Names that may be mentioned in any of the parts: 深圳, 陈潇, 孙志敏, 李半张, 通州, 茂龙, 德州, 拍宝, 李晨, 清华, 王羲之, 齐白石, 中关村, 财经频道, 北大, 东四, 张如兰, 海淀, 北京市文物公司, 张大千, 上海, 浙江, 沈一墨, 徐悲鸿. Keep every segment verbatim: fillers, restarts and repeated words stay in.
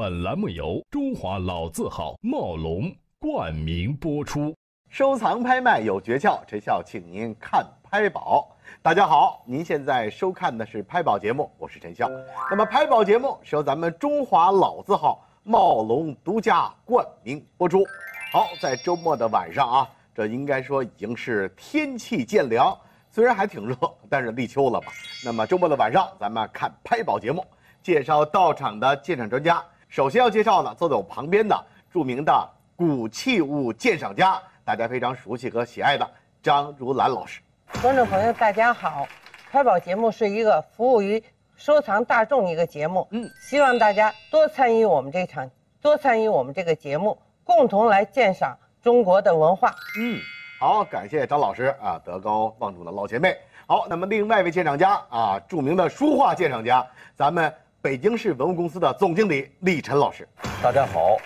本栏目由中华老字号茂龙冠名播出。收藏拍卖有诀窍，诀窍请您看拍宝。大家好，您现在收看的是拍宝节目，我是陈潇。那么拍宝节目是由咱们中华老字号茂龙独家冠名播出。好，在周末的晚上啊，这应该说已经是天气渐凉，虽然还挺热，但是立秋了嘛。那么周末的晚上，咱们看拍宝节目，介绍到场的鉴赏专家。首先要介绍呢，坐在我旁边的著名的古器物鉴赏家，大家非常熟悉和喜爱的张如兰老师。观众朋友，大家好！拍宝节目是一个服务于收藏大众一个节目，嗯，希望大家多参与我们这场，多参与我们这个节目，共同来鉴赏中国的文化。嗯，好，感谢张老师啊，德高望重的老前辈。好，那么另外一位鉴赏家啊，著名的书画鉴赏家，咱们北京市文物公司的总经理李晨老师，大家好。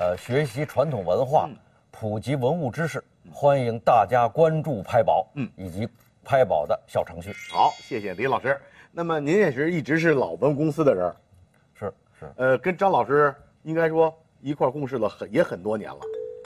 呃，学习传统文化，嗯、普及文物知识，欢迎大家关注拍宝，嗯，以及拍宝的小程序。好，谢谢李老师。那么您也是一直是老文物公司的人，是是。是呃，跟张老师应该说一块共事了很也很多年了，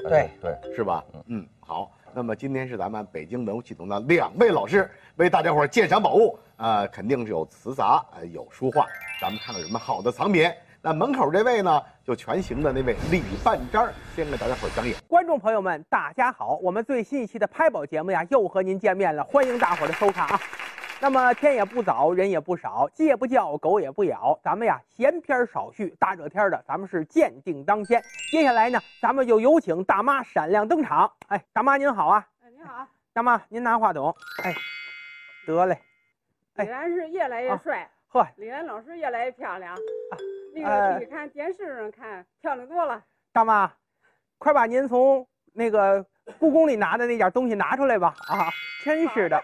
对对，对是吧？嗯嗯，好。那么今天是咱们北京文物系统的两位老师为大家伙鉴赏宝物。呃，肯定是有瓷杂，呃，有书画，咱们看看有什么好的藏品。那门口这位呢，就全形的那位李半张，先给大家伙讲演。观众朋友们，大家好，我们最新一期的拍宝节目呀，又和您见面了，欢迎大伙的收看啊。那么天也不早，人也不少，鸡也不叫，狗也不咬，咱们呀闲篇少叙，大热天的咱们是鉴定当先。接下来呢，咱们就有请大妈闪亮登场。哎，大妈您好啊！哎，您好，大妈您拿话筒。哎，得嘞。李兰是越来越帅，呵、啊！李兰老师越来越漂亮，啊、那个你看电视上看、呃、漂亮多了。大妈，快把您从那个故宫里拿的那点东西拿出来吧！啊，真是的，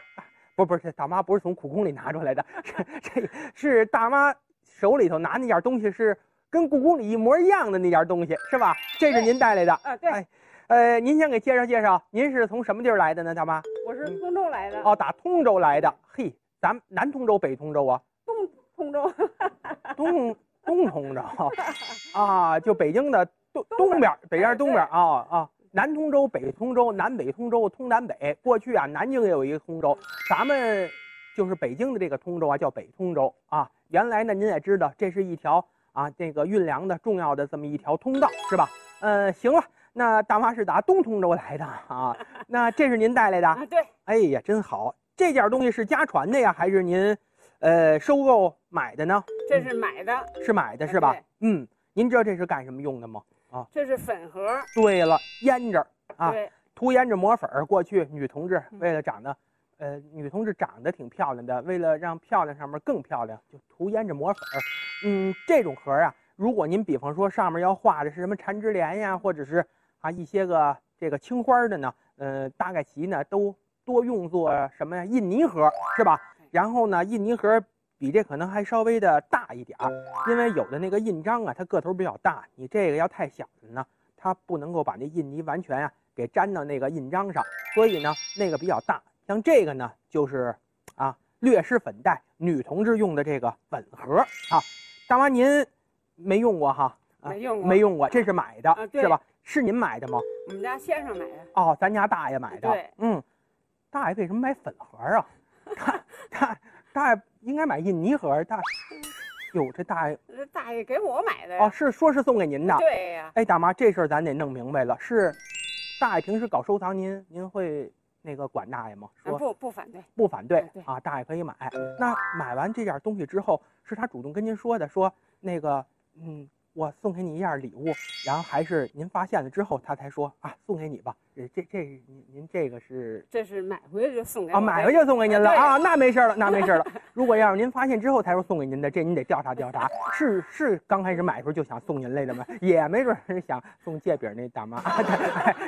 不不是大妈不是从故宫里拿出来的，这这是大妈手里头拿那点东西是跟故宫里一模一样的那点东西是吧？这是您带来的啊？对。哎呃，您先给介绍介绍，您是从什么地儿来的呢？大妈，我是通州来的。嗯、哦，打通州来的，嘿。咱们南通州、北通州啊，东通州，东东通州啊，就北京的东东边，北边东边啊啊，南通州、北通州、南北通州，通南北。过去啊，南京也有一个通州，咱们就是北京的这个通州啊，叫北通州啊。原来呢，您也知道，这是一条啊，这个运粮的重要的这么一条通道，是吧？呃，行了，那大妈是打东通州来的啊，那这是您带来的啊？对，哎呀，真好。这件东西是家传的呀，还是您，呃，收购买的呢？这是买的，嗯、是买的，是吧？嗯，您知道这是干什么用的吗？啊，这是粉盒。对了，胭脂啊，涂胭脂抹粉。过去女同志为了长得，嗯、呃，女同志长得挺漂亮的，为了让漂亮上面更漂亮，就涂胭脂抹粉。嗯，这种盒啊，如果您比方说上面要画的是什么缠枝莲呀，或者是啊一些个这个青花的呢，呃，大概其呢都。多用作什么呀？印泥盒是吧？然后呢，印泥盒比这可能还稍微的大一点儿，因为有的那个印章啊，它个头比较大，你这个要太小了呢，它不能够把那印泥完全啊给粘到那个印章上，所以呢，那个比较大。像这个呢，就是啊，略施粉黛，女同志用的这个粉盒啊。大妈您没用过哈？啊、没用过，没用过，这是买的，啊、是吧？是您买的吗？我们家先生买的。哦，咱家大爷买的。对，嗯。大爷为什么买粉盒啊？大大大爷应该买印泥盒。大哟，这大爷这大爷给我买的哦，是说是送给您的。对呀、啊。哎，大妈，这事儿咱得弄明白了。是，大爷平时搞收藏，您您会那个管大爷吗？说、啊、不不反对，不反对 啊, 对啊，大爷可以买。那买完这件东西之后，是他主动跟您说的，说那个嗯，我送给你一件礼物，然后还是您发现了之后，他才说啊，送给你吧。这这您您这个是这是买回去就送给啊，买回去就送给您了啊，那没事了，那没事了。如果要是您发现之后才说送给您的，这您得调查调查，是是刚开始买的时候就想送您来的吗？也没准是想送借饼那大妈。啊、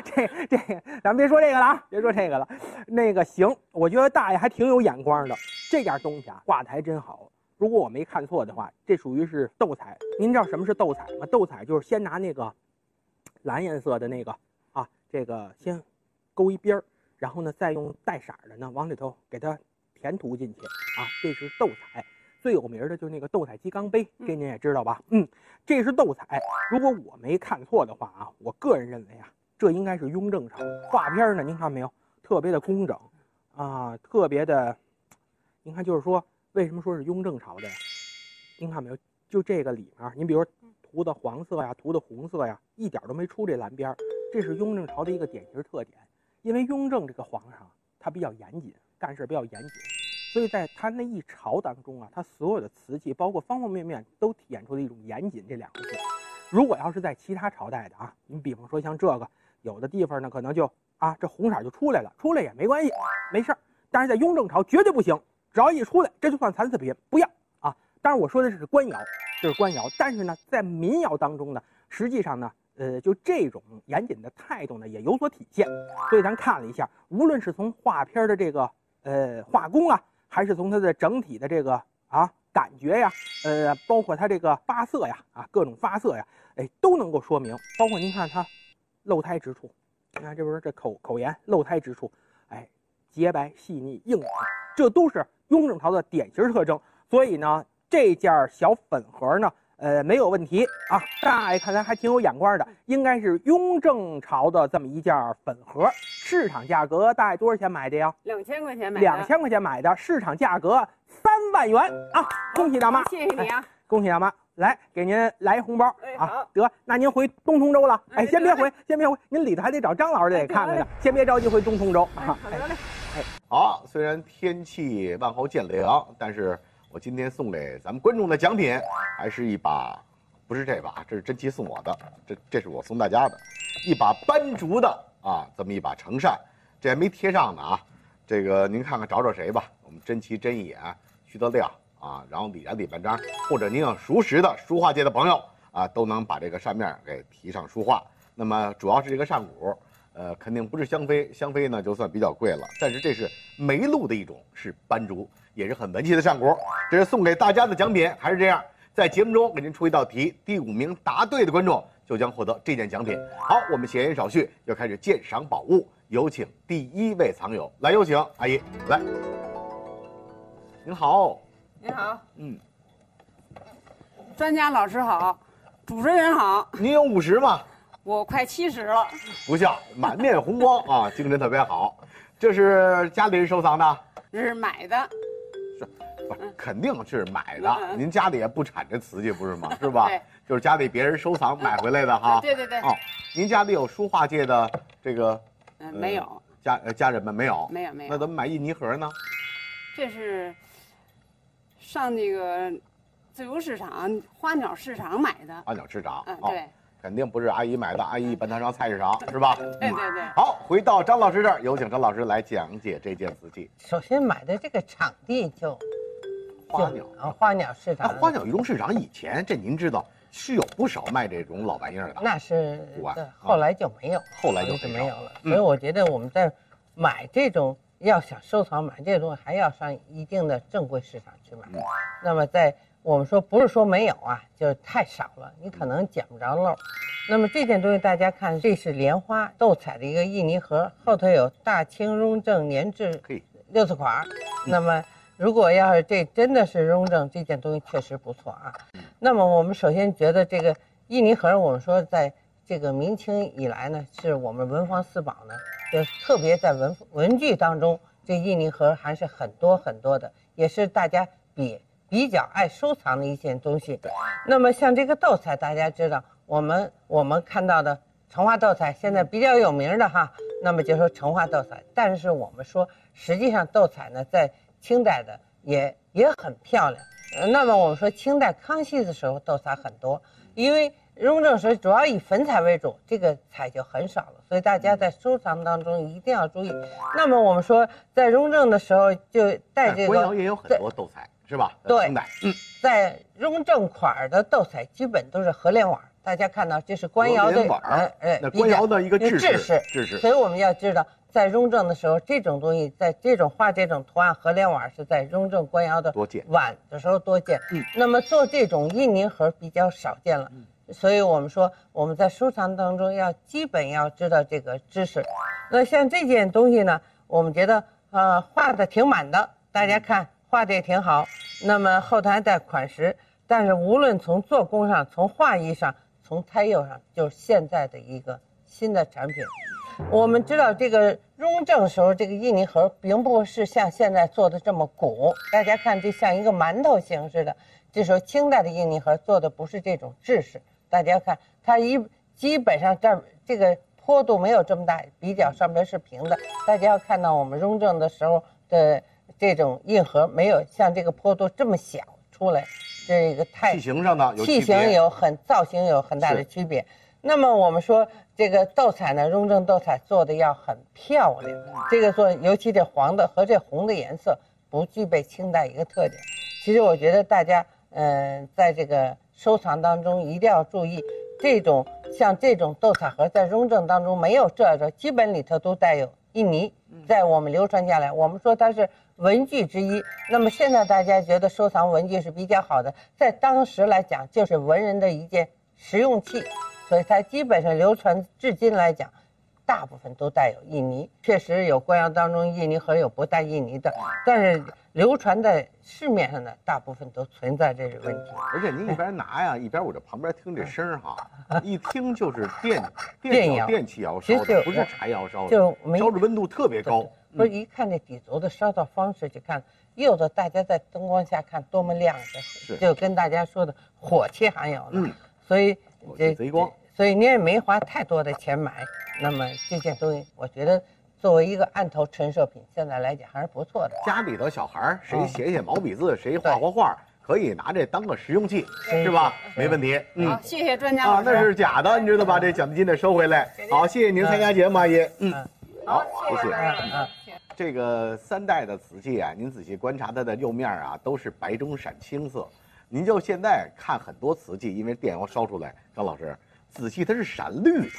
这这咱们别说这个了啊，别说这个了。那个行，我觉得大爷还挺有眼光的，这件东西啊画的还真好。如果我没看错的话，这属于是斗彩。您知道什么是斗彩吗？斗彩就是先拿那个蓝颜色的那个。这个先勾一边儿，然后呢，再用带色的呢往里头给它填涂进去啊，这是斗彩。最有名的就是那个斗彩鸡缸杯，这您也知道吧？嗯，这是斗彩。如果我没看错的话啊，我个人认为啊，这应该是雍正朝画片呢。您看没有？特别的工整啊，特别的。您看，就是说，为什么说是雍正朝的？您看没有？就这个里面，您比如涂的黄色呀，涂的红色呀，一点都没出这蓝边，这是雍正朝的一个典型特点。因为雍正这个皇上他比较严谨，干事比较严谨。 所以，在他那一朝当中啊，他所有的瓷器，包括方方面面，都体现出了一种严谨这两个字。如果要是在其他朝代的啊，你比方说像这个，有的地方呢，可能就啊，这红色就出来了，出来也没关系，没事儿。但是在雍正朝绝对不行，只要一出来，这就算残次品，不要啊。当然，我说的是官窑，这是官窑。但是呢，在民窑当中呢，实际上呢，呃，就这种严谨的态度呢，也有所体现。所以，咱看了一下，无论是从画片的这个呃画工啊。 还是从它的整体的这个啊感觉呀，呃，包括它这个发色呀，啊，各种发色呀，哎，都能够说明。包括您看它露胎之处，你看这不是这口口沿露胎之处，哎，洁白细腻硬朗，这都是雍正朝的典型特征。所以呢，这件小粉盒呢，呃，没有问题啊。大爷看来还挺有眼光的，应该是雍正朝的这么一件粉盒。 市场价格大概多少钱买的呀？两千块钱买的。两千块钱买的，市场价格三万元啊！恭喜大妈，谢谢你啊！恭喜大妈，来给您来一红包啊！得，那您回东通州了？哎，先别回，先别回，您里头还得找张老师得看看呢，先别着急回东通州啊！好嘞，哎，好，虽然天气万候渐凉，但是我今天送给咱们观众的奖品还是一把，不是这把，这是真奇送我的，这这是我送大家的，一把斑竹的。 啊，这么一把成扇，这还没贴上呢啊！这个您看看找找谁吧，我们珍奇、珍一眼、徐德亮啊，然后李然、李半张，或者您要熟识的书画界的朋友啊，都能把这个扇面给提上书画。那么主要是这个扇骨，呃，肯定不是香妃，香妃呢就算比较贵了，但是这是梅鹿的一种，是斑竹，也是很文气的扇骨。这是送给大家的奖品，还是这样，在节目中给您出一道题，第五名答对的观众。 就将获得这件奖品。好，我们闲言少叙，要开始鉴赏宝物。有请第一位藏友来，有请阿姨来。您好，您好，嗯，专家老师好，主持人好。您有五十吗？我快七十了。不像，满面红光啊，精神特别好。这是家里人收藏的？这是买的。 不，肯定是买的。您家里也不产这瓷器，不是吗？是吧？就是家里别人收藏买回来的哈。对对对。哦，您家里有书画界的这个？嗯，没有。家家人们没有。没有没有。那怎么买印泥盒呢？这是上那个自由市场、花鸟市场买的。花鸟市场。嗯，对。肯定不是阿姨买的，阿姨一般她上菜市场是吧？对对对。好，回到张老师这儿，有请张老师来讲解这件瓷器。首先买的这个场地就。 花鸟啊，花鸟市场。花鸟鱼虫市场以前这您知道是有不少卖这种老玩意儿的，那是后来就没有，后来就没有了。所以我觉得我们在买这种要想收藏买这种，还要上一定的正规市场去买。那么在我们说不是说没有啊，就是太少了，你可能捡不着漏。那么这件东西大家看，这是莲花斗彩的一个印泥盒，后头有大清雍正年制六字款。那么。 如果要是这真的是雍正这件东西确实不错啊，那么我们首先觉得这个印泥盒，我们说在这个明清以来呢，是我们文房四宝呢，就特别在文文具当中，这印泥盒还是很多很多的，也是大家比比较爱收藏的一件东西。那么像这个斗彩，大家知道，我们我们看到的成化斗彩现在比较有名的哈，那么就说成化斗彩，但是我们说实际上斗彩呢，在 清代的也也很漂亮，呃，那么我们说清代康熙的时候斗彩很多，因为雍正时主要以粉彩为主，这个彩就很少了，所以大家在收藏当中一定要注意。那么我们说在雍正的时候就带这个，官窑也有很多斗彩是吧？对，嗯，在雍正款的斗彩基本都是荷莲碗，大家看到这是官窑的，哎哎，官窑的一个制式，制式，所以我们要知道。 在雍正的时候，这种东西，在这种画这种图案荷莲碗是在雍正官窑的碗的时候多见。嗯，那么做这种印泥盒比较少见了，嗯、所以我们说我们在收藏当中要基本要知道这个知识。那像这件东西呢，我们觉得呃画的挺满的，大家看。嗯画的也挺好。那么后台带款式，但是无论从做工上、从画艺上、从胎釉上，就是现在的一个新的产品。我们知道这个雍正时候这个印泥盒并不是像现在做的这么鼓，大家看这像一个馒头形似的。这时候清代的印泥盒做的不是这种制式，大家看它一基本上这这个。 坡度没有这么大，比较上面是平的。大家要看到我们雍正的时候的这种印盒，没有像这个坡度这么小出来，这个太器型上呢，器型有很造型有很大的区别。那么我们说这个斗彩呢，雍正斗彩做的要很漂亮，这个做尤其这黄的和这红的颜色不具备清代一个特点。其实我觉得大家嗯、呃，在这个收藏当中一定要注意。 这种像这种斗彩盒在雍正当中没有这个，基本里头都带有印泥，在我们流传下来，我们说它是文具之一。那么现在大家觉得收藏文具是比较好的，在当时来讲就是文人的一件实用器，所以它基本上流传至今来讲，大部分都带有印泥。确实有官窑当中印泥盒有不带印泥的，但是流传在市面上的大部分都存在这个问题。而且您一边拿呀，一边我这旁边听这声哈。 一听就是电电窑、电器窑烧的，不是柴窑烧的，就烧着温度特别高。不是一看这底族的烧造方式，就看釉的，大家在灯光下看多么亮的，就跟大家说的火气含有了。所以这贼光，所以您也没花太多的钱买。那么这件东西，我觉得作为一个案头陈设品，现在来讲还是不错的。家里头小孩谁写写毛笔字，谁画画画。 可以拿这当个实用器，是吧？没问题。嗯，好，谢谢专家啊，那是假的，你知道吧？这奖金得收回来。好，谢谢您参加节目，阿姨。嗯，好，谢谢。嗯，这个三代的瓷器啊，您仔细观察它的釉面啊，都是白中闪青色。您就现在看很多瓷器，因为电窑烧出来，张老师仔细它是闪绿头。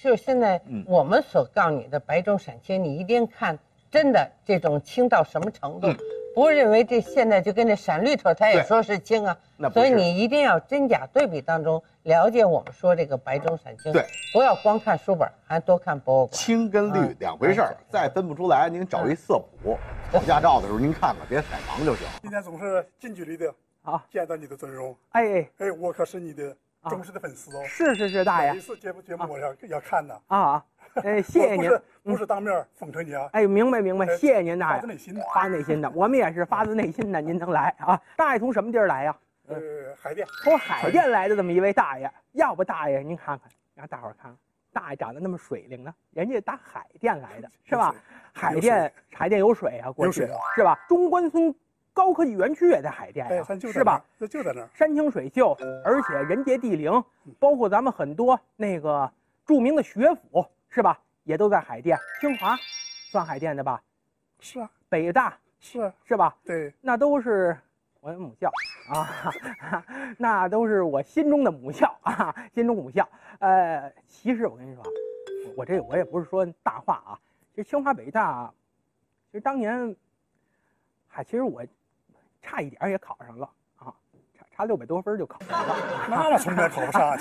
就是现在我们所告你的白中闪青，你一定看真的这种青到什么程度。 不认为这现在就跟这闪绿头，他也说是青啊，所以你一定要真假对比当中了解我们说这个白中闪青，对，不要光看书本，还多看博物馆。青跟绿两回事儿，再分不出来，您找一色谱，考驾照的时候您看看，别闪盲就行。今天总是近距离的啊，见到你的尊容，哎哎，我可是你的忠实的粉丝哦。是是是，大爷，每一次节目节目我要要看呢。啊。 哎，谢谢您，不是当面奉承您啊！哎，明白明白，谢谢您，大爷，发自内心的，发自内心的，我们也是发自内心的。您能来啊？大爷从什么地儿来呀？呃，海淀，从海淀来的这么一位大爷。要不大爷您看看，让大伙儿看看，大爷长得那么水灵呢，人家打海淀来的是吧？海淀，海淀有水啊，过去是吧？中关村高科技园区也在海淀呀，是吧？那就在那儿，山清水秀，而且人杰地灵，包括咱们很多那个著名的学府。 是吧？也都在海淀，清华算海淀的吧？是啊，北大是是吧？对，那都是我的母校啊，那都是我心中的母校啊，心中母校。呃，其实我跟你说，我这我也不是说大话啊，其实清华北大，其实当年，嗨，其实我差一点也考上了。 差六百多分就考上了，那从来考不上，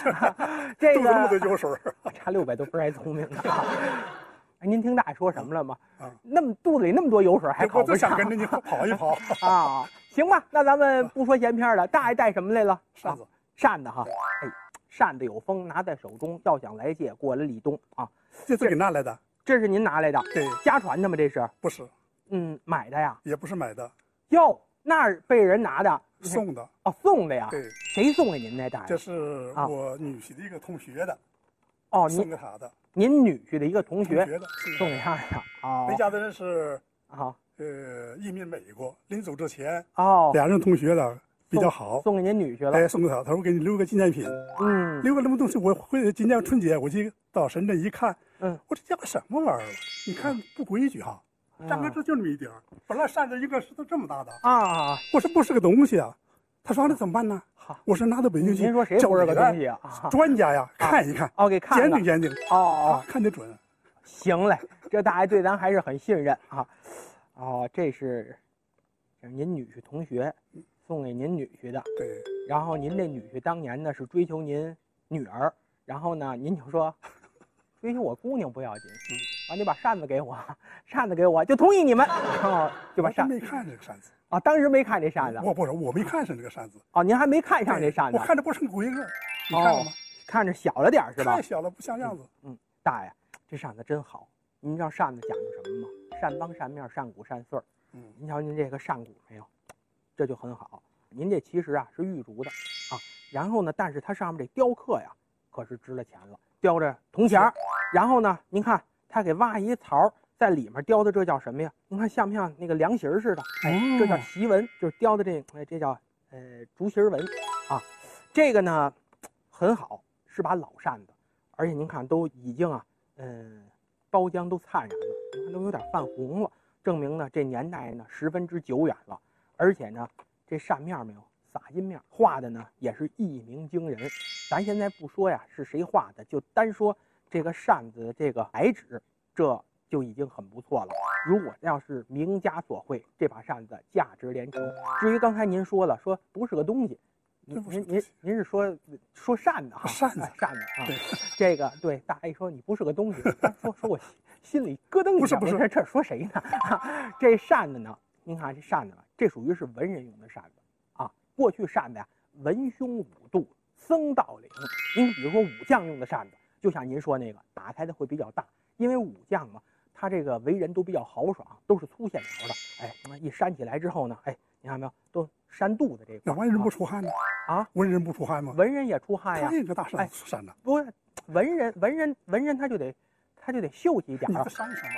这个那么多油水，差六百多分还聪明呢。您听大爷说什么了吗？那么肚子里那么多油水还考不上，我就想跟着你跑一跑啊！行吧，那咱们不说闲篇了。大爷带什么来了？扇子，扇子哈，哎，扇子有风，拿在手中，要想来借，过了立冬啊。这自己拿来的？这是您拿来的？对，家传的吗？这是？不是，嗯，买的呀？也不是买的。哟，那被人拿的。 送的哦，送的呀。对，谁送给您的，大爷？这是我女婿的一个同学的。哦，送给他的。您女婿的一个同学送给他的。哦，那家的人是啊，呃，移民美国，临走之前哦，俩人同学的比较好，送给您女婿了。哎，送给他，他说给你留个纪念品。嗯，留个什么东西？我回今年春节我去到深圳一看，嗯，我这家伙什么玩意儿？你看不规矩哈。 扇开这就那么一点儿，本来扇子一个石头这么大的啊，我说不是个东西啊。他说那怎么办呢？我说拿到北京去，您说谁不是个东西啊？专家呀，看一看，哦，给看，鉴定鉴定，哦哦，看得准。行嘞，这大爷对咱还是很信任啊。哦，这是您女婿同学送给您女婿的，对。然后您这女婿当年呢是追求您女儿，然后呢您就说追求我姑娘不要紧。啊，你把扇子给我，扇子给我，就同意你们，然后就把扇子。没看这个扇子啊，当时没看这扇子。我不是，我没看上这个扇子。哦，您还没看上这扇子？我看着不成规格，你看了吗？看着小了点是吧？太小了，不像样子。嗯，大爷，这扇子真好。您知道扇子讲究什么吗？扇帮、扇面、扇骨、扇穗儿。嗯，您瞧您这个扇骨没有？这就很好。您这其实啊是玉竹的啊，然后呢，但是它上面这雕刻呀，可是值了钱了，雕着铜钱儿。然后呢，您看。 他给挖一槽，在里面雕的这叫什么呀？你看像不像那个凉席似的？哎，这叫席纹，就是雕的这哎，这叫呃竹席纹，啊，这个呢很好，是把老扇子，而且您看都已经啊，嗯、呃，包浆都灿然了，您看都有点泛红了，证明呢这年代呢十分之久远了，而且呢这扇面没有撒阴面，画的呢也是一鸣惊人。咱现在不说呀是谁画的，就单说。 这个扇子的这个白纸，这就已经很不错了。如果要是名家所绘，这把扇子价值连城。至于刚才您说了，说不是个东西，您您您您是说说扇子啊？扇子扇子啊，这个对大爷说你不是个东西，说说我心里咯噔一下，不是不是，这说谁呢？这扇子呢？您看这扇子，这属于是文人用的扇子啊。过去扇子呀，文胸武肚，僧道领。您比如说武将用的扇子。 就像您说那个，打开的会比较大，因为武将嘛，他这个为人都比较豪爽，都是粗线条的。哎，那一扇起来之后呢，哎，你看没有，都扇肚子这个。那文人不出汗呢？啊，文人不出汗吗？文人也出汗呀。他也个大扇子扇的。不是，文人文人文人他就得他就得秀气一点啊。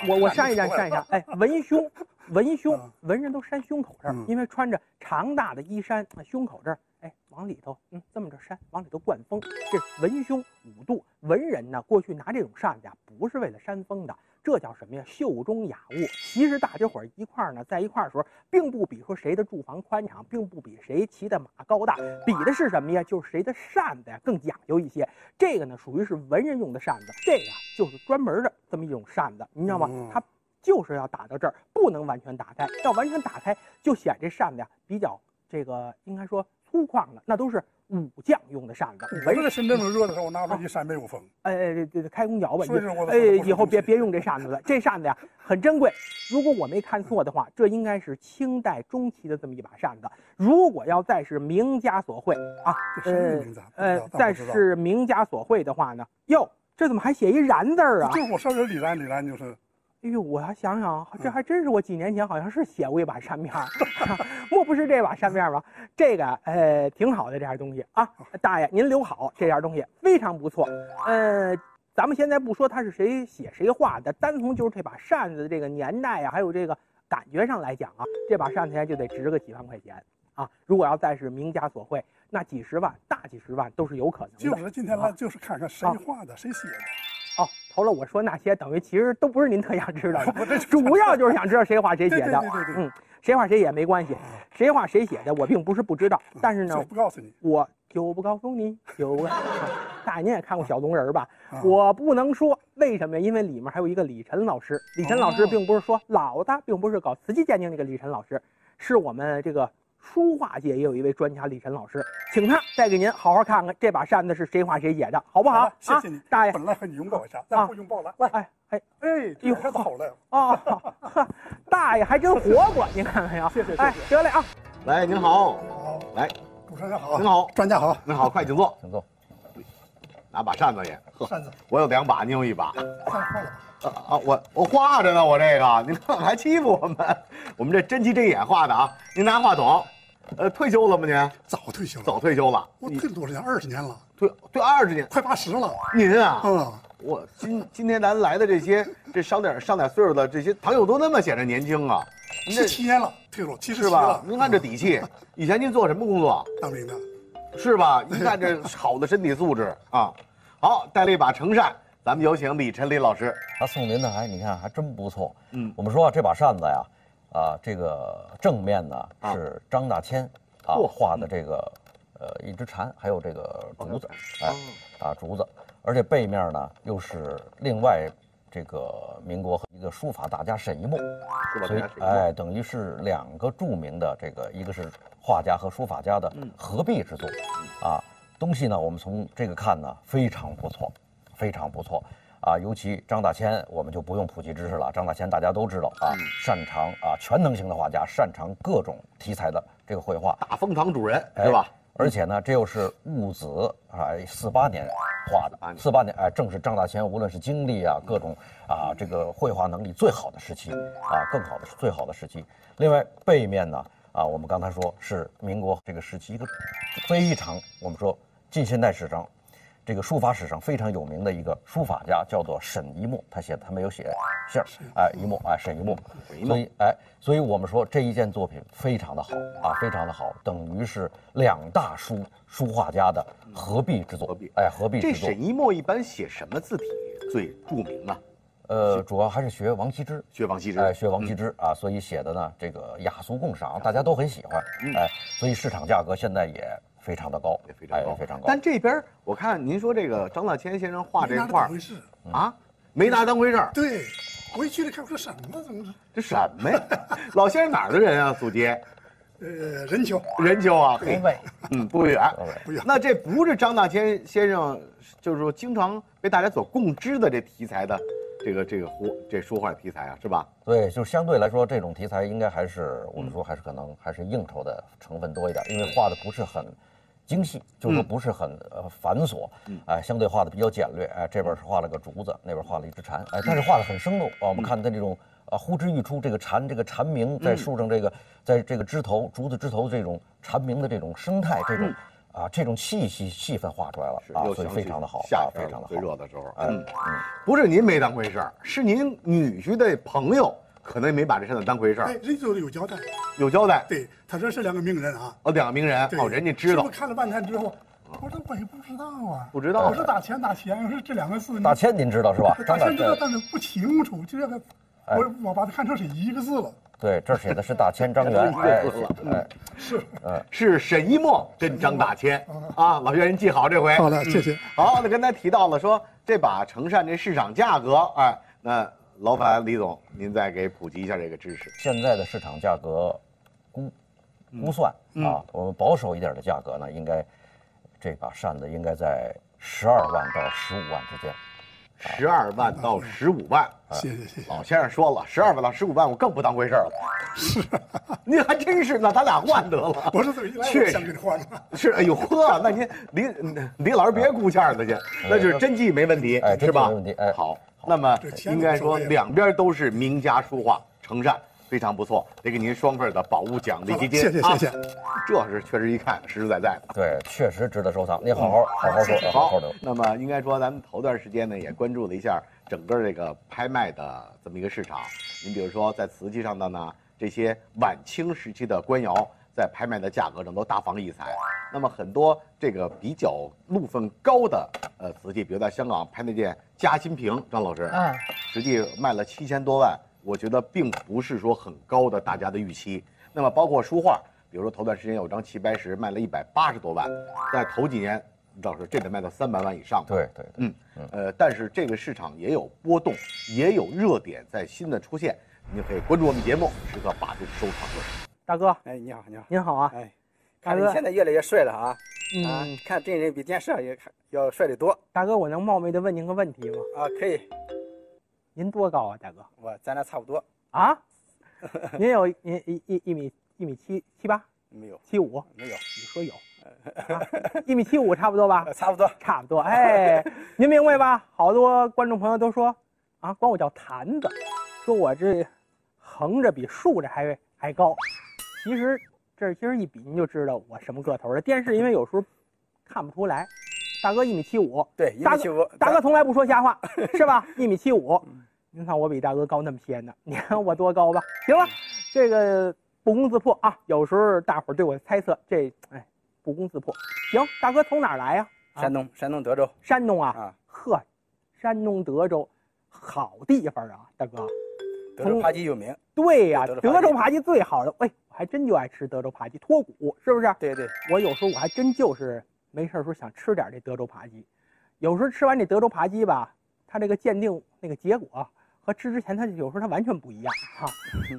我我扇一扇扇一扇，哎，文胸文胸文人都扇胸口这儿，因为穿着长大的衣衫，胸口这儿。 哎，往里头，嗯，这么着扇，往里头灌风，这文胸武肚。文人呢，过去拿这种扇子呀，不是为了扇风的，这叫什么呀？袖中雅物。其实大家伙儿一块儿呢，在一块儿的时候，并不比说谁的住房宽敞，并不比谁骑的马高大，比的是什么呀？就是谁的扇子呀更讲究一些。这个呢，属于是文人用的扇子，这个就是专门的这么一种扇子，你知道吗？它就是要打到这儿，不能完全打开。要完全打开，就显这扇子呀比较这个，应该说。 粗犷的那都是武将用的扇子。我在深圳这么热的时候，我拿出去扇没有风。哎哎，对对，开空调吧。所以说我哎，以后别别用这扇子了。这扇子呀很珍贵，如果我没看错的话，这应该是清代中期的这么一把扇子。如果要再是名家所绘啊，呃呃，再是名家所绘的话呢，哟，这怎么还写一“然”字儿啊？就是我稍微李然，李然就是。 哎呦，我还想想，这还真是我几年前好像是写过一把扇面，莫不是这把扇面吗？这个呃挺好的这件东西啊，大爷您留好这件东西非常不错。呃，咱们现在不说它是谁写谁画的，单从就是这把扇子的这个年代呀、啊，还有这个感觉上来讲啊，这把扇子就得值个几万块钱啊。如果要再是名家所绘，那几十万、大几十万都是有可能的。就是今天来就是看看谁画的，啊、谁写的。 哦，头了，我说那些等于其实都不是您特想知道的，主要就是想知道谁画谁写的。对对对对嗯，谁画谁写没关系，谁画谁写的我并不是不知道，但是呢，嗯、我不告诉你，我就不告诉你，就不告诉你。大爷您也看过《小龙人》吧？啊、我不能说为什么，因为里面还有一个李晨老师。李晨老师并不是说老的，并不是搞瓷器鉴定那个李晨老师，是我们这个书画界也有一位专家李晨老师。 请他再给您好好看看这把扇子是谁画谁写的，好不好？谢谢你，大爷。本来和你拥抱一下，但不拥抱了。来，哎哎哎，又开始好了。哦，大爷还真活过，您看看呀。谢谢谢谢。哎，得嘞啊。来，您好。好。来，主持人好。您好，专家好。您好，快请坐，请坐。拿把扇子也。扇子。我有两把，您有一把。画画了吧？啊，我我画着呢，我这个，您看还欺负我们，我们这真皮真眼画的啊。您拿话筒。 呃，退休了吗？您早退休了，早退休了。我退了多少年？二十年了。退退二十年，快八十了。您啊，嗯，我今今天咱来的这些，这上点上点岁数的这些朋友都那么显着年轻啊。七七年了，退了七十七了。您看这底气，以前您做什么工作？当兵的，是吧？您看这好的身体素质啊。好，带了一把成扇，咱们有请李晨李老师。他送您的还你看还真不错。嗯，我们说这把扇子呀。 啊，这个正面呢是张大千啊画的这个，呃，一只蝉，还有这个竹子，哎，啊竹子，而且背面呢又是另外这个民国一个书法大家沈一墨，所以哎，等于是两个著名的这个，一个是画家和书法家的合璧之作，啊，东西呢我们从这个看呢非常不错，非常不错。啊，尤其张大千，我们就不用普及知识了。张大千大家都知道啊，擅长啊全能型的画家，擅长各种题材的这个绘画。大风堂主人是吧？而且呢，这又是戊子啊四八年画的，四八年哎，正是张大千无论是经历啊各种啊这个绘画能力最好的时期啊，更好的最好的时期。另外背面呢啊，我们刚才说是民国这个时期一个非常我们说近现代史上。 这个书法史上非常有名的一个书法家叫做沈一墨，他写的他没有写姓儿，哎，一墨哎，沈一墨，所以哎，所以我们说这一件作品非常的好啊，非常的好，等于是两大书书画家的合璧之作，哎，合璧之作。这沈一墨一般写什么字体最著名啊？呃，主要还是学王羲之，学王羲之，哎，学王羲之啊，所以写的呢这个雅俗共赏，大家都很喜欢，哎，所以市场价格现在也。 非常的高，也非常高，哎、非常高。但这边我看您说这个张大千先生画这块儿，啊，没拿当回事儿。对，回去了看说什么怎么这什么呀？老先生哪儿的人啊？祖杰，呃，任丘，任丘啊，湖北，嗯，不远，不远。那这不是张大千先生，就是说经常被大家所共知的这题材的。 这个这个书这书画题材啊，是吧？对，就是相对来说，这种题材应该还是我们说还是可能还是应酬的成分多一点，因为画的不是很精细，就是说不是很呃繁琐，哎，相对画的比较简略，哎，这边是画了个竹子，那边画了一只蝉，哎，但是画的很生动啊。我们看它这种啊呼之欲出，这个蝉这个蝉鸣在树上这个在这个枝头竹子枝头这种蝉鸣的这种生态这种。 啊，这种气息气氛画出来了啊，所以非常的好，夏天非常的好。最热的时候，嗯，不是您没当回事儿，是您女婿的朋友可能也没把这事儿当回事儿。哎，人家有交代，有交代。对，他说是两个名人啊，哦，两个名人，哦，人家知道。我看了半天之后，我说我也不知道啊，不知道。我说打钱打钱，我说这两个字。打钱您知道是吧？打钱知道，但是不清楚，就这个，我我把它看成是一个字了。 对，这写的是大千张元，哎，哎，是，嗯，是沈一墨跟张大千啊，老先生记好这回。好的，谢谢。好，那刚才提到了说这把成扇这市场价格，哎，那劳烦李总您再给普及一下这个知识。现在的市场价格估估算啊，我们保守一点的价格呢，应该这把扇子应该在十二万到十五万之间。 十二万到十五万，谢谢谢谢。老先生说了，十二万到十五万，我更不当回事了。是，您还真是那他俩换得了。我是这么一来，确实换了。是，哎呦呵，那您李李老师别估价了，去，那就是真迹没问题，是吧？没问题，哎，好。那么应该说两边都是名家书画，成扇非常不错，得给您双份的宝物奖励基金。谢谢谢谢，这是确实一看实实在在的，对，确实值得收藏。您好好好好说，好好留。那么应该说，咱们头段时间呢也关注了一下整个这个拍卖的这么一个市场。您比如说在瓷器上的呢，这些晚清时期的官窑在拍卖的价格上都大放异彩。那么很多这个比较路分高的呃瓷器，比如在香港拍那件嘉心瓶，张老师，嗯，实际卖了七千多万。 我觉得并不是说很高的大家的预期。那么包括书画，比如说头段时间有张齐白石卖了一百八十多万，在头几年，老师这得卖到三百万以上。对对，嗯，呃，但是这个市场也有波动，也有热点在新的出现，你可以关注我们节目，时刻把这收藏住。大哥，哎，你好，你好，您好啊，哎，大哥，现在越来越帅了啊，啊，看真人比电视上也看要帅得多。大哥，我能冒昧的问您个问题吗？啊，可以。 您多高啊，大哥？我咱俩差不多啊。您有您一一一米一米七七八？没有七五？没有？你说有？一米七五差不多吧？差不多，差不多。哎，您明白吧？好多观众朋友都说啊，管我叫坛子，说我这横着比竖着还还高。其实这今儿一比您就知道我什么个头了。电视因为有时候看不出来。 大哥一米七五，对，一米七五。大哥从来不说瞎话，是吧？一米七五，您看我比大哥高那么些呢，你看我多高吧？行了，这个不攻自破啊！有时候大伙儿对我的猜测，这哎，不攻自破。行，大哥从哪儿来呀？山东，山东德州。山东啊，啊，呵，山东德州，好地方啊，大哥。德州扒鸡有名。对呀，德州扒鸡最好的。哎，我还真就爱吃德州扒鸡，脱骨是不是？对对，我有时候我还真就是。 没事儿时候想吃点这德州扒鸡，有时候吃完这德州扒鸡吧，它这个鉴定那个结果和吃之前它有时候它完全不一样哈。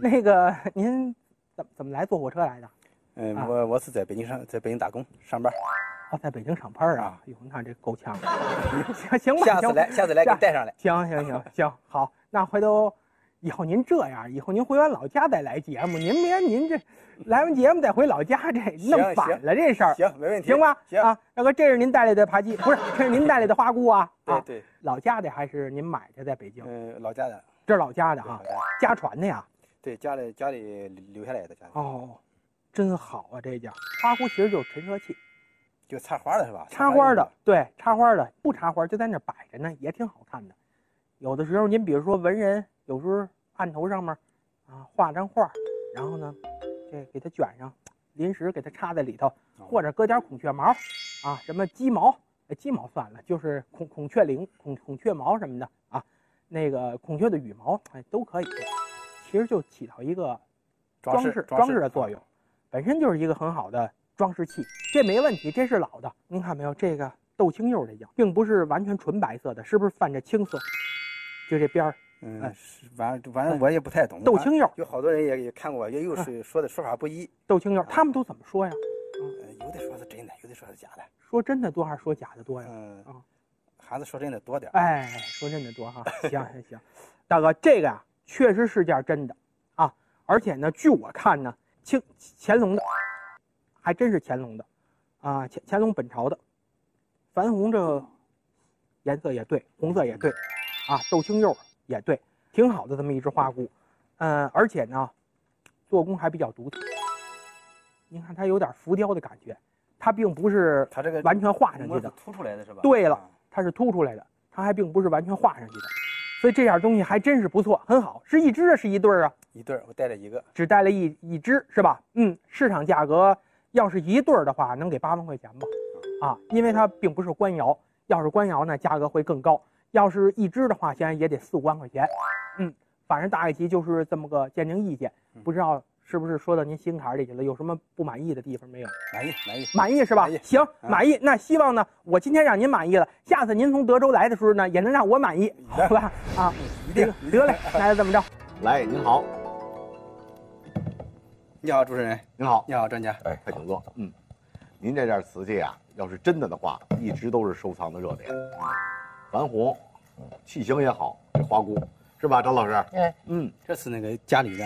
那个您怎么怎么来坐火车来的？嗯，我我是在北京上在北京打工上班。他在北京厂牌啊，哟，你看这够呛。行行吧，下次来，下次来给带上来。行行行行，好，那回头以后您这样，以后您回完老家再来节目，您别您这来完节目再回老家，这弄反了这事儿。行，没问题，行吧？行啊，大哥，这是您带来的扒鸡，不是，这是您带来的花菇啊？对对，老家的还是您买的，在北京？呃，老家的，这是老家的啊，家传的呀。对，家里家里留下来的，家里哦，真好啊！这叫花菇，其实就是陈设器，就插花的是吧？插花的，对，插花的，不插花就在那摆着呢，也挺好看的。有的时候您比如说文人，有时候案头上面啊画张画，然后呢，这给它卷上，临时给它插在里头，或者搁点孔雀毛，啊，什么鸡毛，哎，鸡毛算了，就是孔孔雀翎、孔孔雀毛什么的啊，那个孔雀的羽毛，哎，都可以。其实就起到一个装饰装饰的作用，本身就是一个很好的装饰器，这没问题，这是老的。您看没有，这个豆青釉这样，并不是完全纯白色的，是不是泛着青色？就这边儿，嗯，完完了我也不太懂。豆青釉有好多人也也看过，也有是说的说法不一。豆青釉他们都怎么说呀？有的说是真的，有的说是假的。说真的多还是说假的多呀？嗯，还是说真的多点。哎，说真的多哈。行行行，大哥，这个呀。确实是件真的，啊，而且呢，据我看呢，清乾隆的，还真是乾隆的，啊，乾乾隆本朝的，矾红这颜色也对，红色也对，啊，豆青釉也对，挺好的这么一只花菇，嗯、呃，而且呢，做工还比较独特。您看它有点浮雕的感觉，它并不是它这个完全画上去的，凸出来的是吧？对了，它是凸出来的，它还并不是完全画上去的。所以这点东西还真是不错，很好，是一只啊，是一对儿啊，一对儿，我带了一个，只带了一一只是吧？嗯，市场价格要是一对儿的话，能给八万块钱吧？啊，因为它并不是官窑，要是官窑呢，价格会更高。要是一只的话，现在也得四五万块钱。嗯，反正大概其就是这么个鉴定意见，不知道是不是说到您心坎里去了？有什么不满意的地方没有？满意，满意，满意是吧？行，满意。那希望呢，我今天让您满意了，下次您从德州来的时候呢，也能让我满意，好吧？啊，得得嘞，那就这么着。来，您好，你好，主持人，您好，你好，专家，哎，快请坐。嗯，您这件瓷器啊，要是真的的话，一直都是收藏的热点。矾红，器型也好，这花菇是吧？张老师，嗯嗯，这是那个家里的。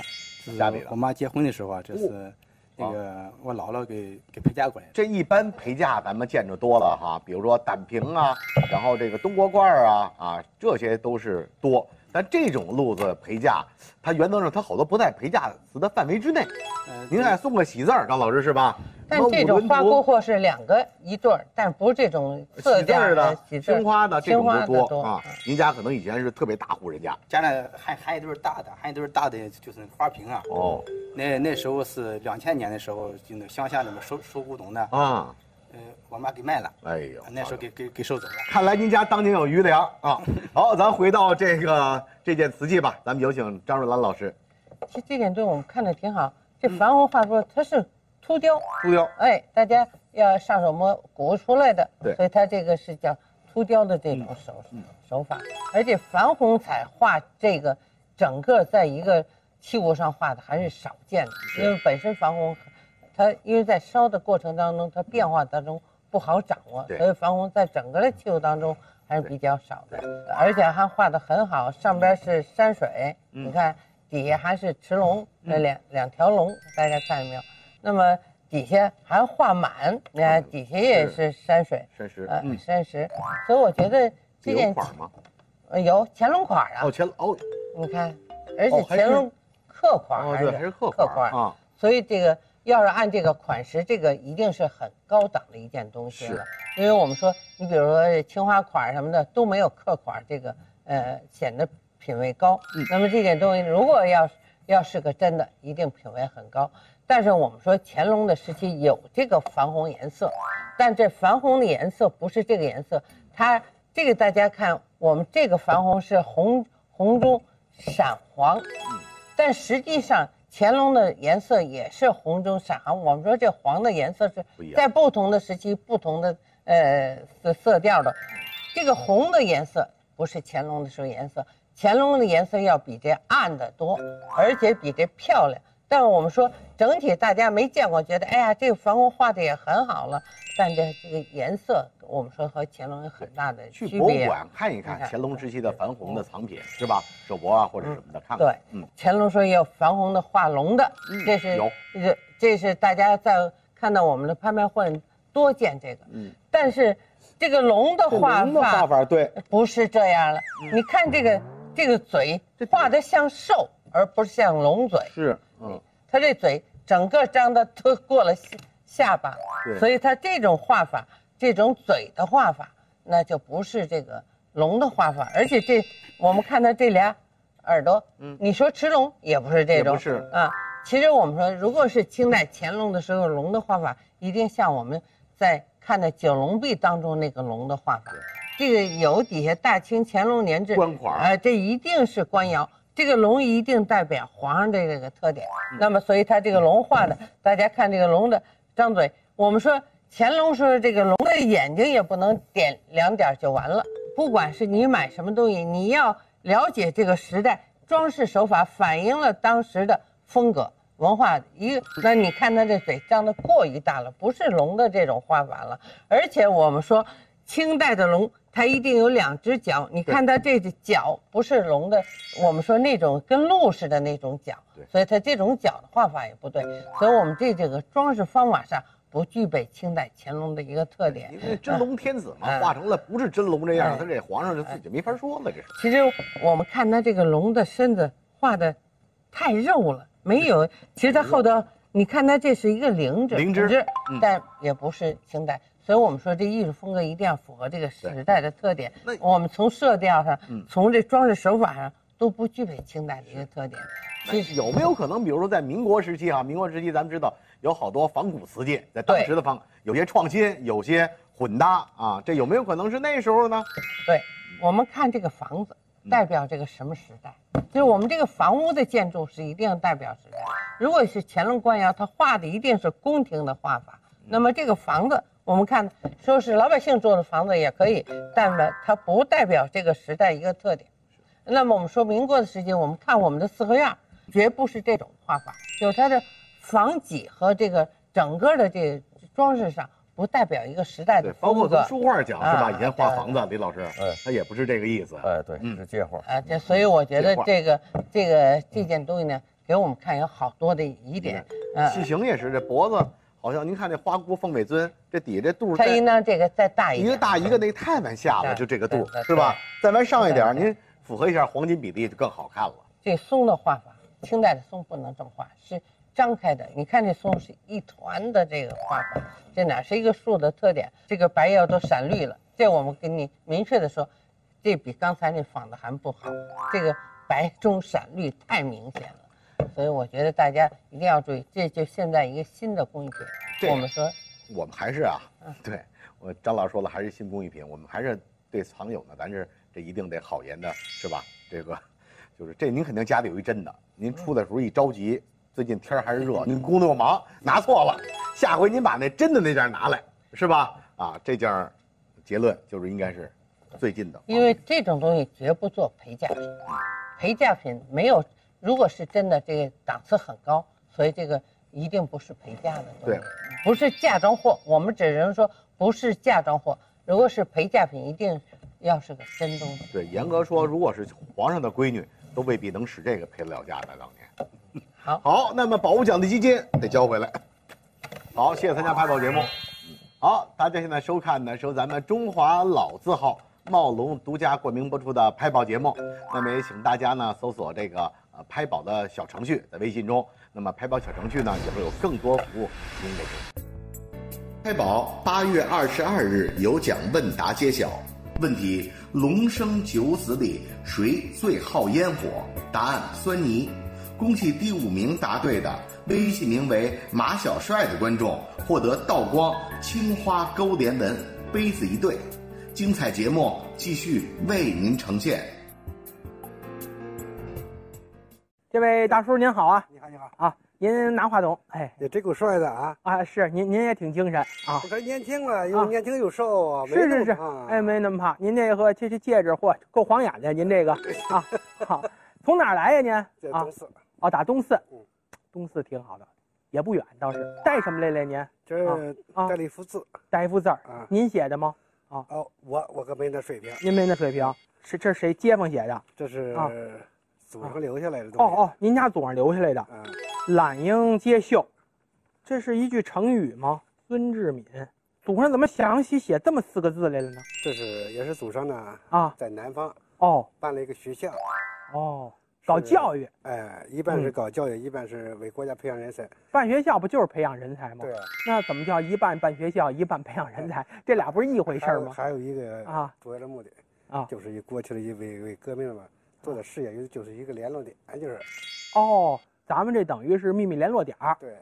家里的，我妈结婚的时候啊，这是那个我姥姥给给陪嫁过来的。这一般陪嫁咱们见着多了哈，比如说胆瓶啊，然后这个东国罐啊啊，这些都是多。但这种路子陪嫁，它原则上它好多不在陪嫁词的范围之内。呃，您还送个喜字儿，张老师是吧？但这种花菇或是两个一对儿，但不是这种喜字儿的、青花的这种多啊。您家可能以前是特别大户人家，家里还还一对大的，还一对大的就是花瓶啊。哦，那那时候是两千年的时候，就那乡下那边收收古董的啊。呃，我妈给卖了。哎呦，那时候给给给收走了。看来您家当年有余粮啊。好，咱回到这个这件瓷器吧，咱们有请张瑞兰老师。其实这点对我们看着挺好，这矾红画说它是。凸雕，凸雕，哎，大家要上手摸鼓出来的，对，所以它这个是叫凸雕的这种手、嗯、手法，而且矾红彩画这个整个在一个器物上画的还是少见的，因为本身矾红，它因为在烧的过程当中，它变化当中不好掌握，所以矾红在整个的器物当中还是比较少的，而且还画的很好，上边是山水，嗯、你看底下还是池龙，这、嗯、两两条龙，大家看见没有？那么底下还画满，你看底下也是山水，山石，嗯，山石。所以我觉得这件有款吗？有乾隆款啊。哦，乾隆哦，你看，而且乾隆刻款还是还是刻款啊。所以这个要是按这个款式，这个一定是很高档的一件东西了。因为我们说，你比如说青花款什么的都没有刻款，这个呃显得品位高。那么这件东西如果要要是个真的，一定品位很高。但是我们说乾隆的时期有这个矾红颜色，但这矾红的颜色不是这个颜色，它这个大家看，我们这个矾红是红红中闪黄，但实际上乾隆的颜色也是红中闪黄。我们说这黄的颜色是在不同的时期不同的呃色色调的，这个红的颜色不是乾隆的时候颜色，乾隆的颜色要比这暗的多，而且比这漂亮。但是我们说整体大家没见过，觉得哎呀这个梵宫画的也很好了，但这这个颜色我们说和乾隆有很大的区别。去博物馆看一看乾隆时期的矾红的藏品是吧？手博啊或者什么的看看。对，嗯，乾隆说也有矾红的画龙的，这是有，这这是大家在看到我们的拍卖会多见这个，嗯，但是这个龙的画法，画法对，不是这样了。你看这个这个嘴画的像兽，而不是像龙嘴。是，嗯，他这嘴整个张的都过了下巴，所以他这种画法，这种嘴的画法，那就不是这个龙的画法。而且这我们看他这俩耳朵，嗯，你说驰龙也不是这种，不是啊。其实我们说，如果是清代乾隆的时候，龙的画法一定像我们在看的九龙壁当中那个龙的画法，这个有底下大清乾隆年制官款，呃，这一定是官窑，这个龙一定代表皇上的这个特点。嗯、那么，所以他这个龙画的，嗯、大家看这个龙的张嘴，我们说乾隆说这个龙的眼睛也不能点两点就完了。不管是你买什么东西，你要了解这个时代装饰手法反映了当时的风格。文化一个，那你看他这嘴张得过于大了，不是龙的这种画法了。而且我们说，清代的龙它一定有两只脚，你看它这只脚不是龙的，我们说那种跟鹿似的那种脚，所以它这种脚的画法也不对。所以我们这这个装饰方法上不具备清代乾隆的一个特点。因为真龙天子嘛，画成了不是真龙这样，他这皇上就自己没法说了。这是。其实我们看他这个龙的身子画的太肉了。没有，其实它后头，你看它这是一个灵芝，灵芝，但也不是清代，所以我们说这艺术风格一定要符合这个时代的特点。那我们从色调上，从这装饰手法上都不具备清代的一个特点。其实有没有可能，比如说在民国时期啊，民国时期咱们知道有好多仿古瓷界，在当时的仿有些创新，有些混搭啊，这有没有可能是那时候呢？对，我们看这个房子。代表这个什么时代？就是我们这个房屋的建筑是一定代表时代。如果是乾隆官窑，他画的一定是宫廷的画法。那么这个房子，我们看说是老百姓住的房子也可以，但是它不代表这个时代一个特点。那么我们说民国的时期，我们看我们的四合院，绝不是这种画法，就是它的房脊和这个整个的这个装饰上。不代表一个时代的，包括从书画讲是吧？以前画房子，李老师，哎，他也不是这个意思，哎，对，是借画啊。这所以我觉得这个这个这件东西呢，给我们看有好多的疑点。器型也是，这脖子好像您看这花骨凤尾尊，这底这肚，它应当这个再大一点，一个大一个那太难下了，就这个肚是吧？再往上一点，您符合一下黄金比例就更好看了。这松的画法，清代的松不能这么画，是。张开的，你看这松是一团的这个画法，这哪是一个树的特点？这个白药都闪绿了，这我们给你明确的说，这比刚才那仿的还不好。这个白中闪绿太明显了，所以我觉得大家一定要注意，这就现在一个新的工艺品。我们说，我们还是啊，对我张老说了，还是新工艺品，我们还是对藏友呢，咱是这一定得好言的，是吧？这个就是这，您肯定家里有一真的，您出的时候一着急。最近天还是热，您工作忙拿错了，下回您把那真的那件拿来，是吧？啊，这件结论就是应该是最近的，因为这种东西绝不做陪嫁品，陪嫁品没有，如果是真的，这个档次很高，所以这个一定不是陪嫁的东西，对，不是嫁妆货，我们只能说不是嫁妆货，如果是陪嫁品，一定要是个真东西。对，严格说，如果是皇上的闺女，都未必能使这个陪得了嫁的，当年。好，好，那么宝物奖励基金得交回来。好，谢谢参加拍宝节目。好，大家现在收看的是咱们中华老字号茂龙独家冠名播出的拍宝节目。那么也请大家呢搜索这个呃拍宝的小程序，在微信中。那么拍宝小程序呢也会有更多服务提供给您。拍宝八月二十二日有奖问答揭晓，问题：龙生九子里谁最好烟火？答案：酸泥。恭喜第五名答对的微信名为马小帅的观众获得道光青花勾连纹杯子一对，精彩节目继续为您呈现。这位大叔您好啊！你好你好啊！您拿话筒，哎，也真够帅的啊！啊，是您您也挺精神啊！我还年轻了，又年轻又瘦啊！是是是，哎，没那么胖。您这个这这戒指嚯，够晃眼的，您这个啊，好，从哪来呀您？啊。哦，打东四，东四挺好的，也不远倒是。带什么来来您？这是带了一幅字，带一幅字儿。您写的吗？啊哦，我我可没那水平。您没那水平？是这是谁街坊写的？这是祖上留下来的东西。哦哦，您家祖上留下来的。懒鹰接袖，这是一句成语吗？孙志敏。 祖上怎么想起写这么四个字来了呢？这是也是祖上呢啊，在南方哦办了一个学校，哦搞教育，哎，一半是搞教育，一半是为国家培养人才。办学校不就是培养人才吗？对，那怎么叫一半办学校，一半培养人才？这俩不是一回事吗？还有一个啊主要的目的啊，就是以过去的一位为革命嘛做的事业，就是一个联络点，就是哦，咱们这等于是秘密联络点儿。对，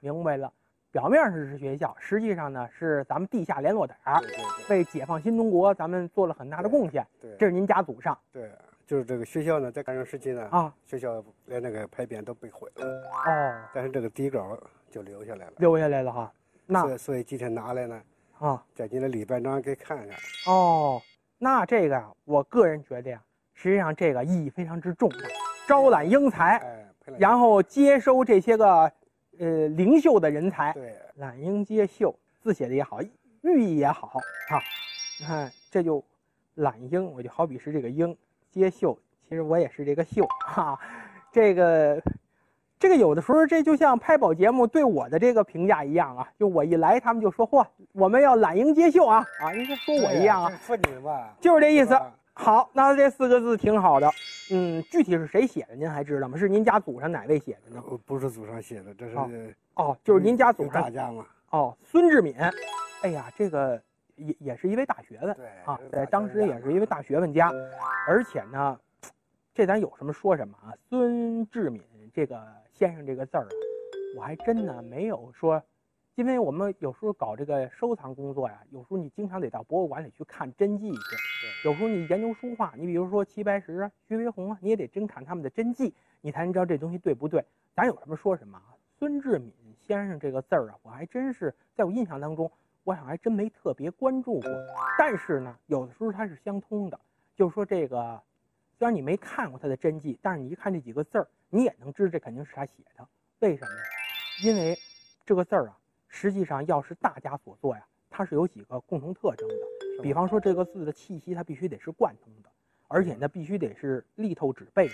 明白了。 表面上是学校，实际上呢是咱们地下联络点，对对对为解放新中国咱们做了很大的贡献。对，对这是您家祖上。对，就是这个学校呢，在干政时期呢，啊，学校连那个牌匾都被毁了。哦，但是这个底稿就留下来了。留下来了哈，那所以, 所以今天拿来呢，啊，在您的礼拜章给看看。哦，那这个我个人觉得呀，实际上这个意义非常之重大，招揽英才，哎、然后接收这些个。 呃，灵秀的人才，对，懒鹰接袖，字写的也好，寓意也好啊。你看，这就懒鹰，我就好比是这个鹰接袖，其实我也是这个袖哈、啊。这个，这个有的时候这就像拍宝节目对我的这个评价一样啊，就我一来他们就说嚯，我们要懒鹰接袖啊啊，应该说我一样啊，说你吧，就是这意思。好，那这四个字挺好的。 嗯，具体是谁写的您还知道吗？是您家祖上哪位写的呢？呃、不是祖上写的，这是 哦, 哦，就是您家祖上大家嘛。哦，孙志敏，哎呀，这个也也是一位大学问，对啊，在当时也是一位大学问家，而且呢，这咱有什么说什么啊。孙志敏这个先生这个字儿，我还真呢没有说，因为我们有时候搞这个收藏工作呀，有时候你经常得到博物馆里去看真迹去。 有时候你研究书画，你比如说齐白石啊、徐悲鸿啊，你也得真看他们的真迹，你才能知道这东西对不对。咱有什么说什么啊。孙志敏先生这个字儿啊，我还真是在我印象当中，我想还真没特别关注过。但是呢，有的时候它是相通的，就是说这个，虽然你没看过他的真迹，但是你一看这几个字儿，你也能知道这肯定是他写的。为什么呢？因为这个字儿啊，实际上要是大家所做呀，它是有几个共同特征的。 比方说这个字的气息，它必须得是贯通的，而且呢，必须得是力透纸背的，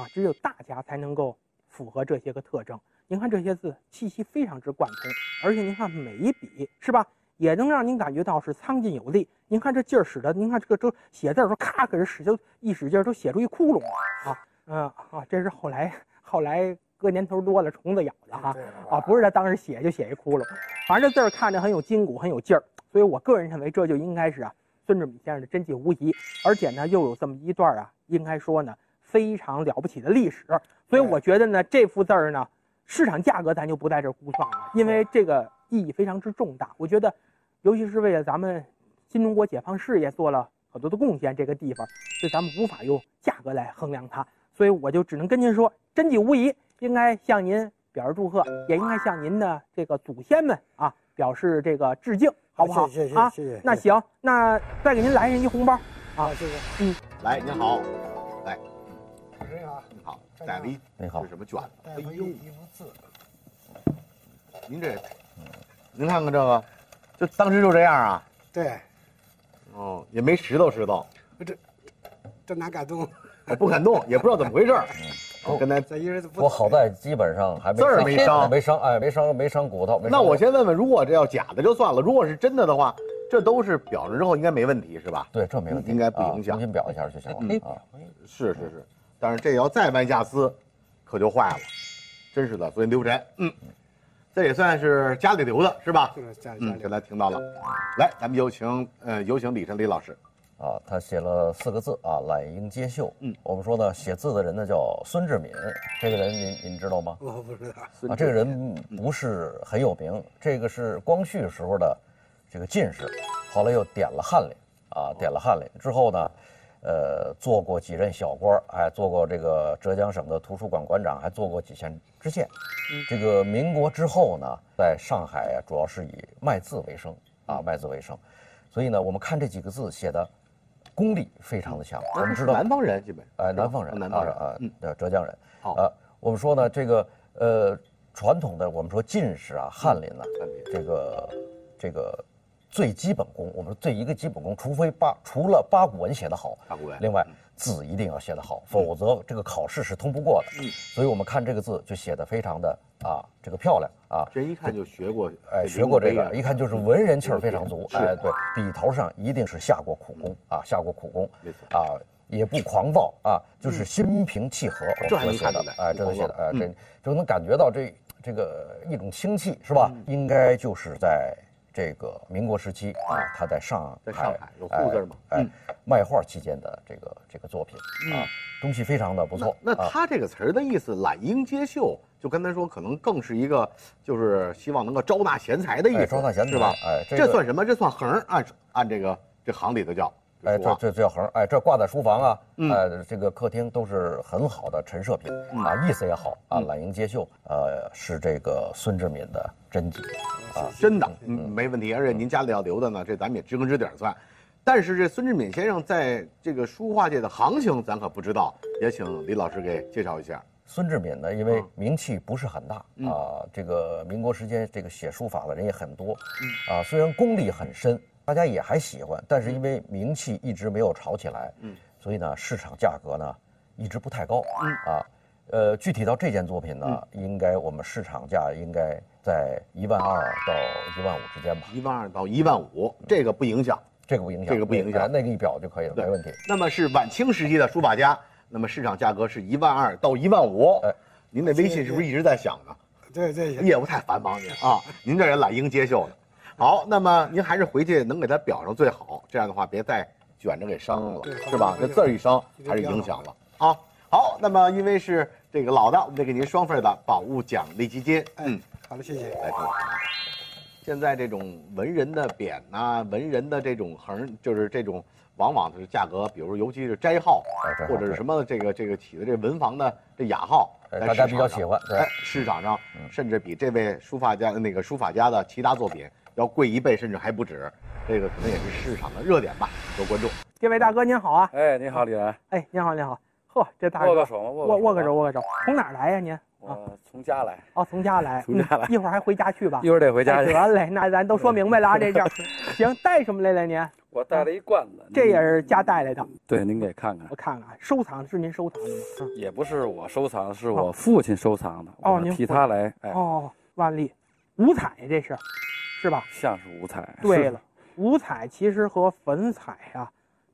啊，只有大家才能够符合这些个特征。您看这些字气息非常之贯通，而且您看每一笔是吧，也能让您感觉到是苍劲有力。您看这劲儿使的，您看这个这写字的时候，咔给人使就一使劲儿都写出一窟窿啊，嗯啊，这是后来后来搁年头多了虫子咬的哈，啊，不是他当时写就写一窟窿，反正这字儿看着很有筋骨，很有劲儿。 所以我个人认为，这就应该是啊，孙志敏先生的真迹无疑，而且呢，又有这么一段啊，应该说呢，非常了不起的历史。所以我觉得呢，这幅字儿呢，市场价格咱就不在这儿估算了，因为这个意义非常之重大。我觉得，尤其是为了咱们新中国解放事业做了很多的贡献，这个地方，所以咱们无法用价格来衡量它。所以我就只能跟您说，真迹无疑，应该向您表示祝贺，也应该向您的这个祖先们啊表示这个致敬。 好不好？谢谢啊，谢谢。那行，那再给您来人一红包啊，谢谢。嗯，来，您好，来，您好，您好，带了一，您好，是什么卷子？哎呦，一幅字。您这，您看看这个，就当时就这样啊？对。哦，也没石头石头。这，这哪敢动？我不敢动，也不知道怎么回事。跟咱一人不。我好在基本上还没字儿没伤，没伤，哎，没伤，没伤骨头。那我先问问，如果这要假的就算了，如果是真的的话，这都是裱了之后应该没问题是吧？对，这没问题，应该不影响。重新裱一下就行了啊。是是是，但是这要再弯下丝，可就坏了，真是的。所以刘晨，嗯，这也算是家里留的是吧？就是家里。嗯，刚才听到了。来，咱们有请呃，有请李晨李老师。 啊，他写了四个字啊，懒鹰接袖。嗯，我们说呢，写字的人呢叫孙志敏，这个人您您知道吗？我不知道。啊，这个人不是很有名，这个是光绪时候的这个进士，后来又点了翰林啊，点了翰林之后呢，呃，做过几任小官，哎，做过这个浙江省的图书馆馆长，还做过几县知县。嗯、这个民国之后呢，在上海啊，主要是以卖字为生啊，卖字为生，所以呢，我们看这几个字写的。 功力非常的强，我们知道南方人基本，哎，南方人，南方人啊，呃，浙江人，啊，我们说呢，这个呃，传统的我们说进士啊、翰林啊，这个这个最基本功，我们说最一个基本功，除非八除了八股文写得好，八股文，另外字一定要写得好，否则这个考试是通不过的。嗯，所以我们看这个字就写得非常的啊，这个漂亮啊，这一看就学过，哎，学过这个，一看就是文人气儿非常足，哎，对，笔头上一定是下过苦功啊，下过苦功，没错啊。 也不狂躁啊，就是心平气和。这还能看到的，哎，这能写的，哎，这就能感觉到这这个一种清气，是吧？应该就是在这个民国时期啊，他在上海有户字嘛，哎，卖画期间的这个这个作品啊，东西非常的不错。那他这个词儿的意思，揽英接秀，就刚才说，可能更是一个就是希望能够招纳贤才的意思，招纳贤才是吧？哎，这算什么？这算横，按按这个这行里头叫。 哎，这这这叫横，哎，这挂在书房啊，嗯、呃，这个客厅都是很好的陈设品、嗯、啊，意思也好啊，揽英接秀，呃，是这个孙志敏的真迹，啊，真的，嗯，没问题。而且您家里要留的呢，这咱们也知根知底算。但是这孙志敏先生在这个书画界的行情，咱可不知道，也请李老师给介绍一下。 孙志敏呢，因为名气不是很大、嗯、啊，这个民国时间这个写书法的人也很多，嗯、啊，虽然功力很深，大家也还喜欢，但是因为名气一直没有炒起来，嗯，所以呢，市场价格呢一直不太高，嗯、啊，呃，具体到这件作品呢，嗯、应该我们市场价应该在一万二到一万五之间吧，一万二到一万五，这个不影响，这个不影响，这个不影响，那个一表就可以了，没问题。那么是晚清时期的书法家。 那么市场价格是一万二到一万五，哎，您的微信是不是一直在响呢？对对，业务太繁忙您啊，您这人揽英接秀的。好，那么您还是回去能给他裱上最好，这样的话别再卷着给伤了，是吧？这字儿一伤还是影响了啊。好，那么因为是这个老的，我们得给您双份的宝物奖励基金。嗯，好的，谢谢。来，各位。现在这种文人的匾呐，文人的这种横，就是这种。 往往它是价格，比如尤其是斋号，或者是什么这个这个起的这文房的这雅号，大家比较喜欢。哎，市场上甚至比这位书法家那个书法家的其他作品要贵一倍，甚至还不止。这个可能也是市场的热点吧，多关注。这位大哥您好啊！哎，你好，李然。哎，您好，您好。呵，这大哥握个手吗？握握个手，握个手。从哪儿来呀您？我从家来。哦，从家来。从家来。一会儿还回家去吧？一会儿得回家去。得嘞，那咱都说明白了啊，这叫。行，带什么来了您？ 我带了一罐子，这也是家带来的。对，您给看看。我看看，收藏是您收藏的吗？也不是我收藏，是我父亲收藏的。哦，您替他来。哦，万历，五彩这是，是吧？像是五彩。对了，五彩其实和粉彩啊，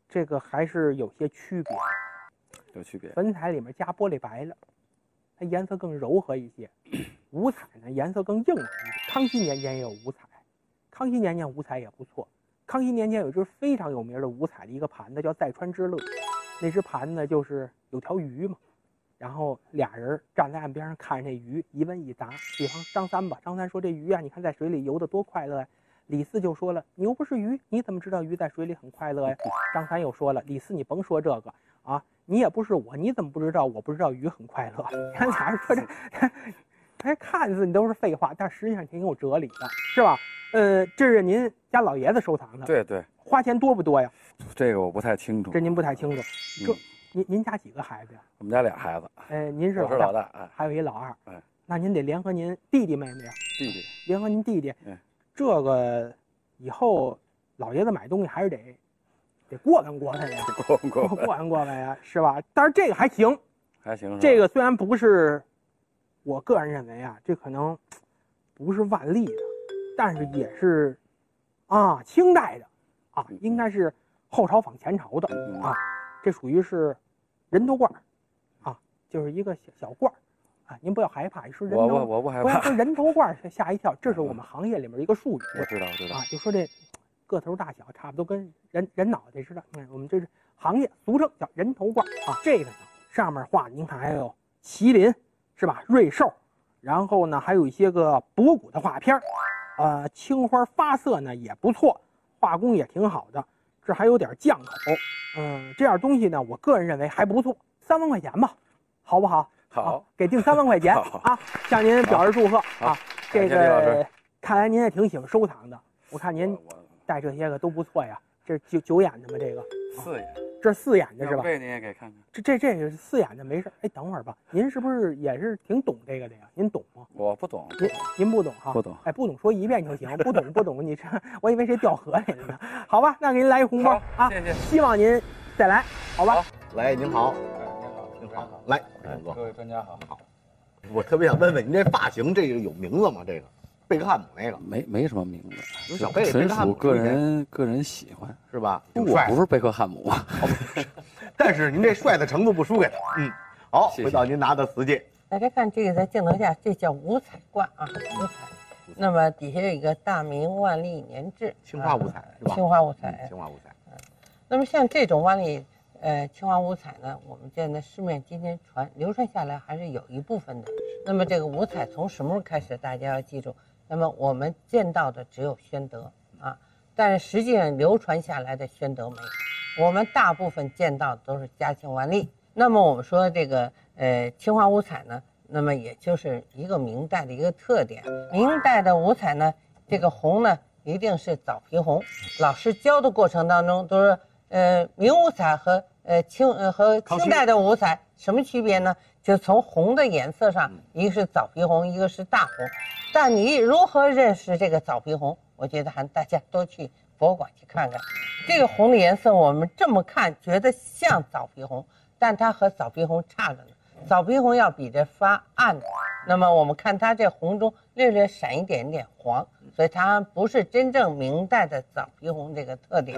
这个还是有些区别。有区别。粉彩里面加玻璃白了，它颜色更柔和一些。五彩呢，颜色更硬朗一些。康熙年间也有五彩，康熙年间五彩也不错。 康熙年间有一只非常有名的五彩的一个盘子，叫“在川之乐”。那只盘子就是有条鱼嘛，然后俩人站在岸边上看着这鱼一问一答。比方张三吧，张三说：“这鱼啊，你看在水里游得多快乐呀。”李四就说了：“你又不是鱼，你怎么知道鱼在水里很快乐呀？”张三又说了：“李四，你甭说这个啊，你也不是我，你怎么不知道我不知道鱼很快乐？”你看俩人说这，哎，看似你都是废话，但实际上挺有哲理的，是吧？ 呃，这是您家老爷子收藏的，对对，花钱多不多呀？这个我不太清楚，这您不太清楚。这您您家几个孩子呀？我们家俩孩子，哎，您是老大，还有一老二，哎，那您得联合您弟弟妹妹呀，弟弟，联合您弟弟，这个以后老爷子买东西还是得得过问过问呀，过问过问，过问过问呀，是吧？但是这个还行，还行，这个虽然不是，我个人认为啊，这可能不是万历的。 但是也是，啊，清代的，啊，应该是后朝仿前朝的啊，这属于是人头罐儿，啊，就是一个小小罐儿，啊，您不要害怕，一说人头，我我不害怕，说人头罐儿吓一跳，这是我们行业里面一个术语，我知道，我知道啊，就说这个头大小差不多跟人人脑袋似的，嗯，我们这是行业俗称叫人头罐儿啊，这个呢上面画您看还有麒麟是吧，瑞兽，然后呢还有一些个博古的画片儿。 呃，青花发色呢也不错，画工也挺好的，这还有点酱口，嗯，这样东西呢，我个人认为还不错，三万块钱吧，好不好？好、啊，给定三万块钱啊，向您表示祝贺啊。这个看来您也挺喜欢收藏的，我看您带这些个都不错呀，这是九九眼的吗？这个四眼。啊这是四眼的是吧？这你也给看看。这这这个是四眼的，没事。哎，等会儿吧，您是不是也是挺懂这个的呀？您懂吗？我不懂。您您不懂哈？不懂。哎，不懂说一遍就行。不懂不懂，你这我以为谁掉河里了呢。好吧，那给您来一红包啊！谢谢。希望您再来，好吧？来，您好。您好，您好。来，各位专家好。好。我特别想问问您，这发型这个有名字吗？这个？ 贝克汉姆那个没没什么名字，有小贝，纯属个人个人喜欢，是吧？我不是贝克汉姆，但是您这帅的程度不输给他。嗯，好，回到您拿的瓷器，大家看这个在镜头下，这叫五彩罐啊，五彩。那么底下有一个大明万历年制，青花五彩是吧？青花五彩，青花五彩。嗯，那么像这种万历呃青花五彩呢，我们见的市面今天传流传下来还是有一部分的。那么这个五彩从什么时候开始？大家要记住。 那么我们见到的只有宣德啊，但是实际上流传下来的宣德没有，我们大部分见到的都是嘉庆、万历。那么我们说这个呃青花五彩呢，那么也就是一个明代的一个特点。明代的五彩呢，这个红呢一定是枣皮红。老师教的过程当中都是呃明五彩和呃清呃和清代的五彩什么区别呢？就从红的颜色上，一个是枣皮红，一个是大红。 但你如何认识这个枣皮红？我觉得还大家多去博物馆去看看。这个红的颜色，我们这么看觉得像枣皮红，但它和枣皮红差着呢。枣皮红要比这发暗的，那么我们看它这红中略略闪一点点黄，所以它不是真正明代的枣皮红这个特点。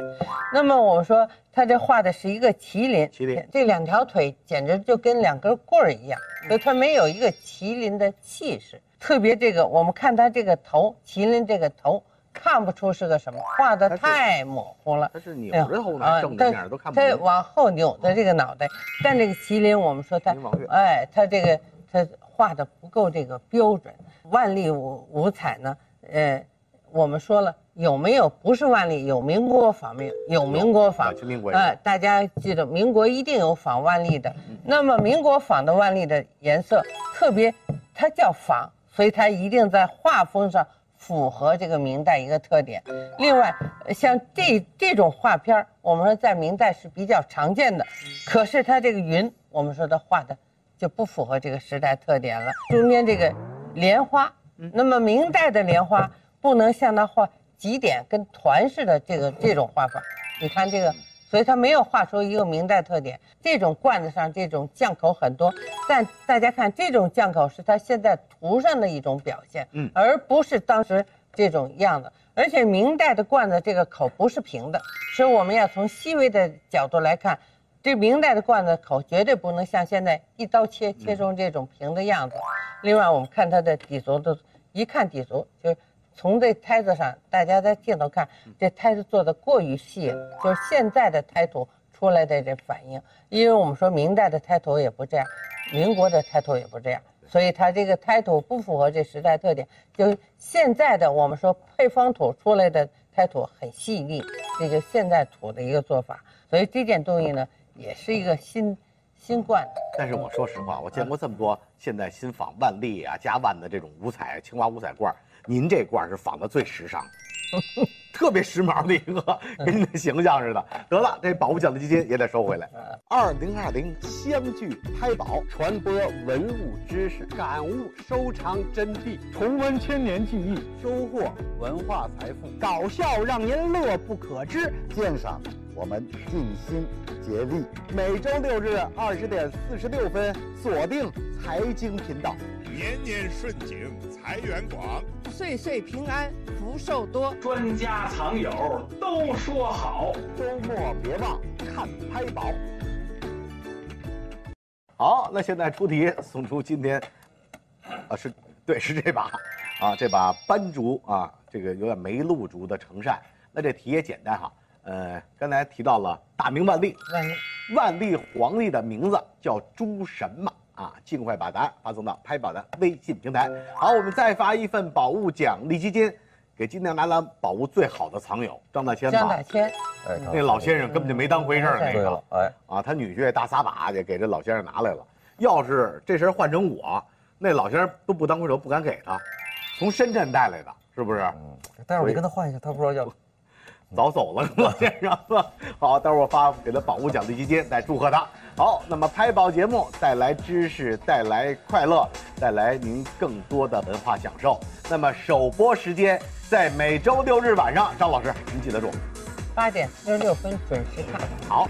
那么我说它这画的是一个麒麟，麒麟这两条腿简直就跟两根棍儿一样，所以它没有一个麒麟的气势。 特别这个，我们看他这个头，麒麟这个头看不出是个什么，画的太模糊了。它是扭着头呢，正着面都看不清。它往后扭的这个脑袋，但这个麒麟，我们说它，哎，它这个它画的不够这个标准。万历五五彩呢，呃，我们说了有没有？不是万历，有民国仿没有？有民国仿，呃，大家记得民国一定有仿万历的。那么民国仿的万历的颜色特别，它叫仿。 所以它一定在画风上符合这个明代一个特点。另外，像这这种画片我们说在明代是比较常见的，可是它这个云，我们说它画的就不符合这个时代特点了。中间这个莲花，那么明代的莲花不能像它画几点跟团似的这个这种画法。你看这个，所以它没有画出一个明代特点。这种罐子上这种酱口很多，但大家看这种酱口是它现在。 图上的一种表现，嗯，而不是当时这种样子。而且明代的罐子这个口不是平的，所以我们要从细微的角度来看，这明代的罐子口绝对不能像现在一刀切切成这种平的样子。嗯、另外，我们看它的底足的，一看底足就是从这胎子上，大家在镜头看这胎子做的过于细了，就是现在的胎图出来的这反应。因为我们说明代的胎头也不这样，民国的胎头也不这样。 所以它这个胎土不符合这时代特点，就现在的我们说配方土出来的胎土很细腻，这就现在土的一个做法。所以这件东西呢，也是一个新新冠。但是我说实话，我见过这么多现在新仿万历啊、加万的这种五彩青花五彩罐，您这罐是仿的最时尚，特别时髦的一个，跟您的形象似的。得了，这保护奖的基金也得收回来。二零二零相聚拍宝，传播文物知识，感悟收藏真谛，重温千年记忆，收获文化财富，搞笑让您乐不可支。鉴赏我们尽心竭力。每周六日二十点四十六分，锁定财经频道。年年顺景，财源广。 岁岁平安，福寿多。专家藏友都说好，周末别忘看拍宝。好，那现在出题，送出今天，啊是，对，是这把，啊这把斑竹啊，这个有点梅露竹的呈扇。那这题也简单哈，呃，刚才提到了大明万历，万历万历皇帝的名字叫朱神马。 啊，尽快把答案发送到拍宝的微信平台。好，我们再发一份宝物奖励基金，给今天拿到宝物最好的藏友张大千吧。张大千，哎，那老先生根本就没当回事儿，那个，哎，啊，他女婿大撒把也给这老先生拿来了。要是这事儿换成我，那老先生都不当回事儿，不敢给他。从深圳带来的，是不是？嗯，待会儿你跟他换一下，他不知道要。早走了，骆先生。好，待会儿发给他宝物奖励基金，再祝贺他。好，那么拍宝节目带来知识，带来快乐，带来您更多的文化享受。那么首播时间在每周六日晚上，张老师您记得住，八点六十六分准时看。好。